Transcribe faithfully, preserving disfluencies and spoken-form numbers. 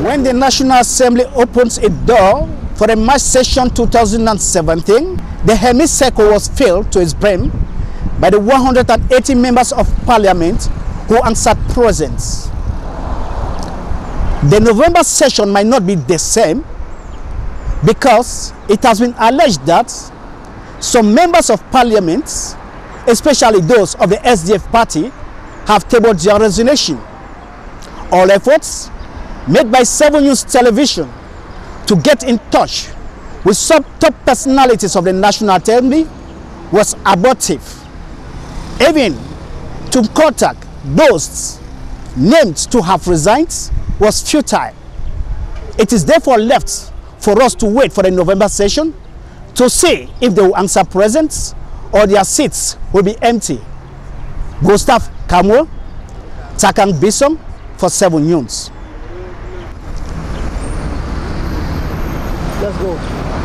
When the National Assembly opens its door for the March session two thousand seventeen, the hemicycle was filled to its brim by the one hundred eighty members of parliament who answered present. The November session might not be the same because it has been alleged that some members of parliament, especially those of the S D F party, have tabled their resignation. All efforts made by Seven News Television to get in touch with some top personalities of the National Assembly was abortive. Even to contact those named to have resigned was futile. It is therefore left for us to wait for the November session to see if they will answer present or their seats will be empty. Gustav Kamoe, Takang Bisong for Seven News. Let's go.